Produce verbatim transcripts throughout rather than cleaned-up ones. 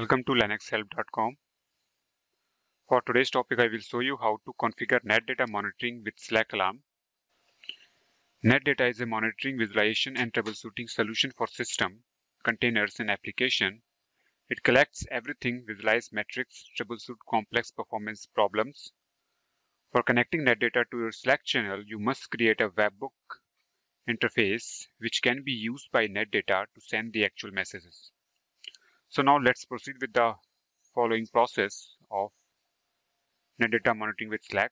Welcome to Linux Help dot com. For today's topic, I will show you how to configure Netdata monitoring with Slack alarm. Netdata is a monitoring, visualization and troubleshooting solution for system, containers and application. It collects everything, visualizes metrics, troubleshoot complex performance problems. For connecting Netdata to your Slack channel, you must create a webhook interface which can be used by Netdata to send the actual messages. So now let's proceed with the following process of Netdata monitoring with Slack.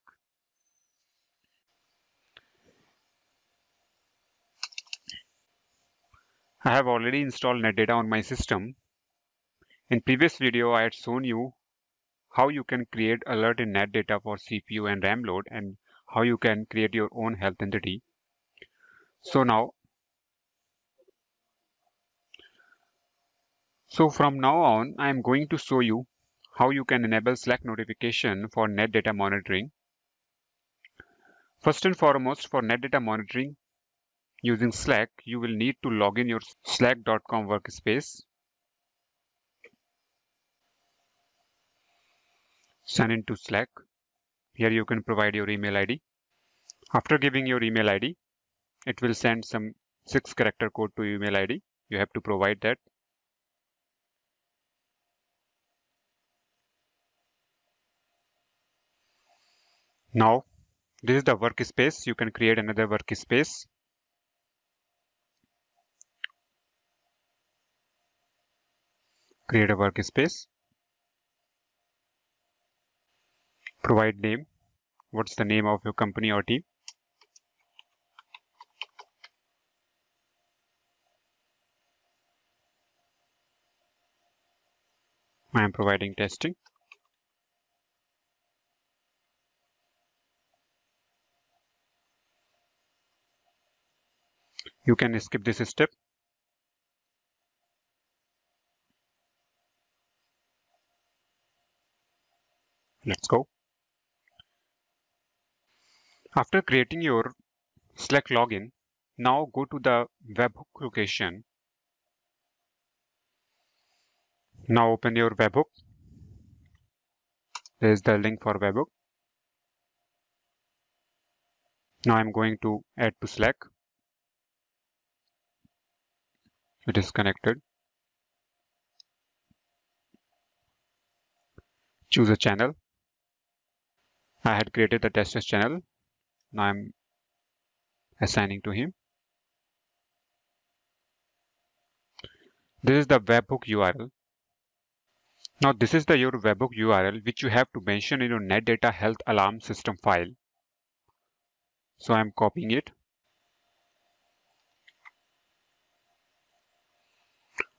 I have already installed Netdata on my system. In previous video, I had shown you how you can create alert in Netdata for C P U and RAM load and how you can create your own health entity. So now So from now on, I am going to show you how you can enable Slack notification for Netdata monitoring. First and foremost, for Netdata monitoring using Slack, you will need to log in your slack dot com workspace. Sign in to Slack. Here you can provide your email I D. After giving your email I D, it will send some six character code to your email I D. You have to provide that. Now, this is the workspace. You can create another workspace. Create a workspace. Provide name. What's the name of your company or team? I am providing testing. You can skip this step. Let's go. After creating your Slack login, now go to the webhook location. Now open your webhook. There is the link for webhook. Now I'm going to add to Slack. It is connected. Choose a channel. I had created the tester's channel. Now I'm assigning to him. This is the webhook U R L. Now this is the your webhook U R L which you have to mention in your Netdata health alarm system file. So I'm copying it.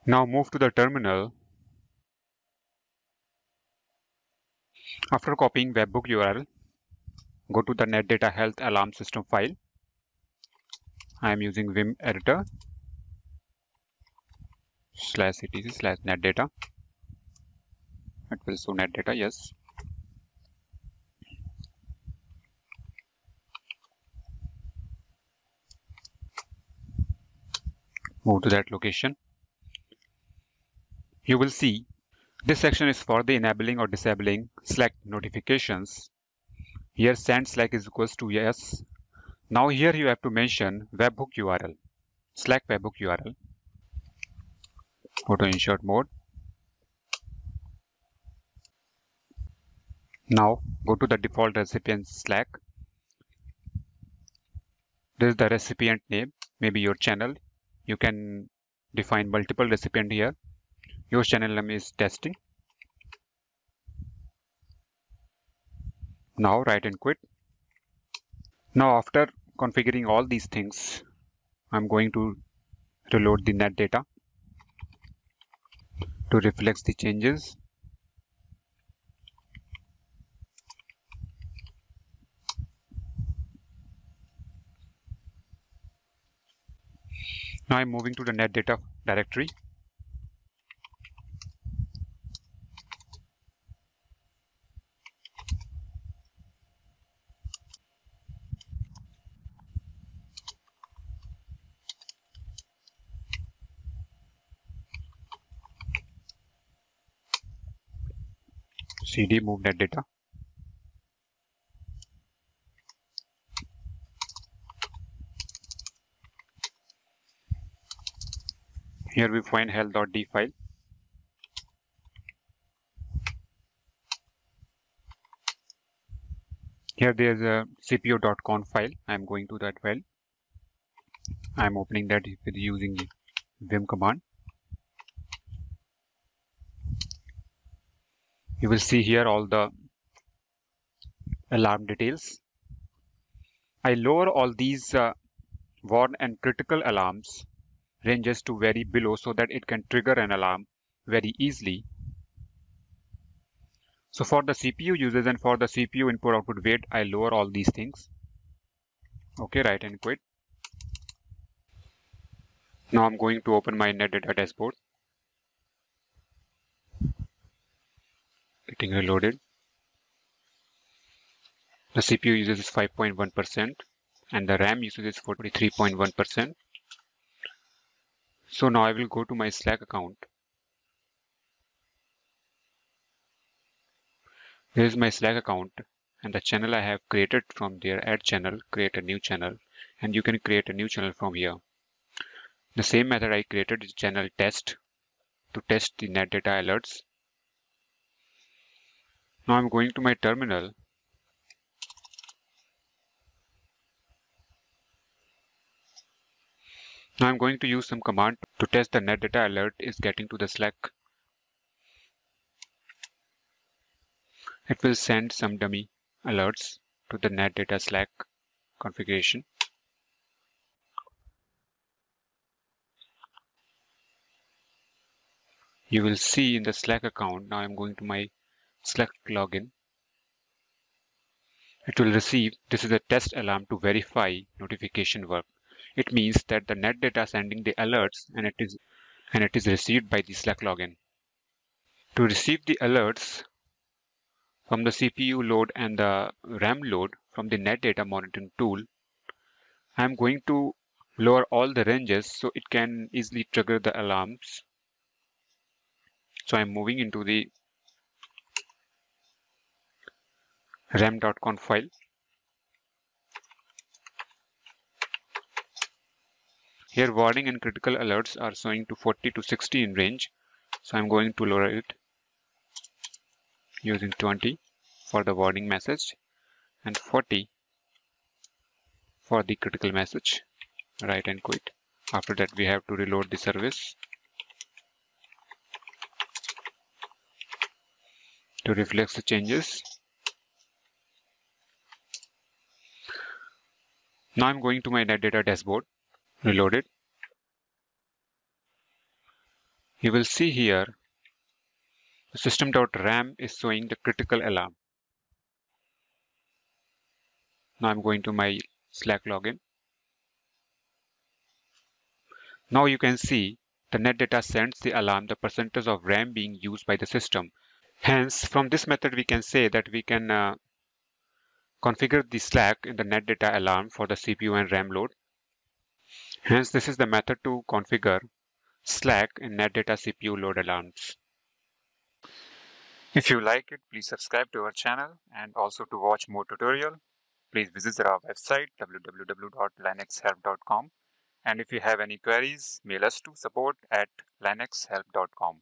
Now move to the terminal. After copying webhook U R L, go to the Netdata health alarm system file. I am using Vim editor slash etc slash netdata. It will show Netdata, yes. Move to that location. You will see this section is for the enabling or disabling Slack notifications. Here send Slack is equals to yes. Now here you have to mention webhook U R L, Slack webhook U R L. Go to insert mode. Now go to the default recipient Slack. This is the recipient name, maybe your channel. You can define multiple recipient here. Your channel name is testing. Now write and quit. Now after configuring all these things, I'm going to reload the Netdata to reflect the changes. Now I'm moving to the Netdata directory. cd move netdata. Here we find health.d file. Here there is a c p u dot conf file. I am going to that file. I am opening that with using Vim command. You will see here all the alarm details. I lower all these uh, warn and critical alarms ranges to very below so that it can trigger an alarm very easily. So for the C P U users and for the C P U input output weight, I lower all these things. Okay, right and quit. Now I'm going to open my Netdata dashboard. Getting reloaded. The C P U usage is five point one percent and the RAM usage is forty-three point one percent. So now I will go to my Slack account. Here is my Slack account and the channel I have created from there, add channel, create a new channel, and you can create a new channel from here. The same method I created is channel test to test the Netdata alerts. Now I'm going to my terminal. Now I'm going to use some command to test the Netdata alert is getting to the Slack. It will send some dummy alerts to the Netdata Slack configuration. You will see in the Slack account, now I'm going to my Slack login. It will receive, this is a test alarm to verify notification work. It means that the Netdata is sending the alerts and it is and it is received by the Slack login. To receive the alerts from the C P U load and the RAM load from the Netdata monitoring tool, I am going to lower all the ranges so it can easily trigger the alarms. So I am moving into the RAM.conf file. Here warning and critical alerts are showing to forty to sixty in range. So I'm going to lower it using twenty for the warning message and forty for the critical message. Right and quit. After that we have to reload the service to reflect the changes. Now I'm going to my Netdata dashboard. Reload it. You will see here system.ram is showing the critical alarm. Now I'm going to my Slack login. Now you can see the Netdata sends the alarm, the percentage of RAM being used by the system. Hence, from this method we can say that we can uh, configure the Slack in the Netdata alarm for the C P U and RAM load. Hence, this is the method to configure Slack in Netdata C P U load alarms. If you like it, please subscribe to our channel, and also to watch more tutorial, please visit our website w w w dot linux help dot com, and if you have any queries, mail us to support at linux help dot com.